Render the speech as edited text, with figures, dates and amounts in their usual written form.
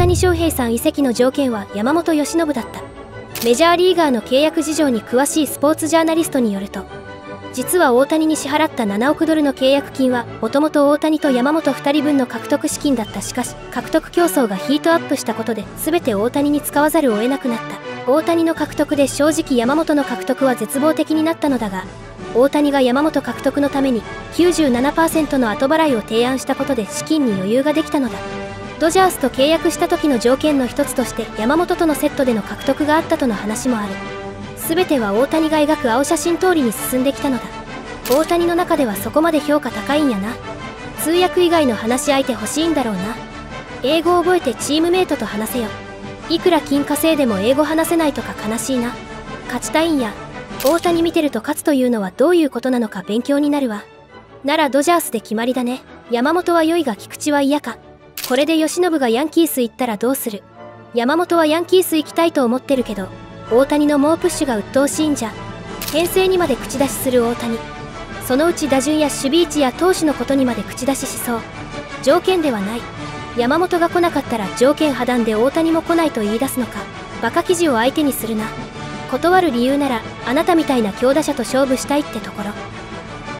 谷翔平さん移籍の条件は山本由伸だった。メジャーリーガーの契約事情に詳しいスポーツジャーナリストによると、実は大谷に支払った7億ドルの契約金はもともと大谷と山本2人分の獲得資金だった。しかし獲得競争がヒートアップしたことで全て大谷に使わざるを得なくなった。大谷の獲得で正直山本の獲得は絶望的になったのだが、大谷が山本獲得のために 97% の後払いを提案したことで資金に余裕ができたのだ。ドジャースと契約した時の条件の一つとして山本とのセットでの獲得があったとの話もある。全ては大谷が描く青写真通りに進んできたのだ。大谷の中ではそこまで評価高いんやな。通訳以外の話し相手欲しいんだろうな。英語覚えてチームメイトと話せよ。いくら金稼いでも英語話せないとか悲しいな。勝ちたいんや。大谷見てると勝つというのはどういうことなのか勉強になるわ。ならドジャースで決まりだね。山本は良いが菊池は嫌か。これで由伸がヤンキース行ったらどうする？山本はヤンキース行きたいと思ってるけど、大谷の猛プッシュが鬱陶しいんじゃ。編成にまで口出しする大谷。そのうち打順や守備位置や投手のことにまで口出ししそう。条件ではない。山本が来なかったら条件破談で大谷も来ないと言い出すのか。バカ記事を相手にするな。断る理由ならあなたみたいな強打者と勝負したいってところ。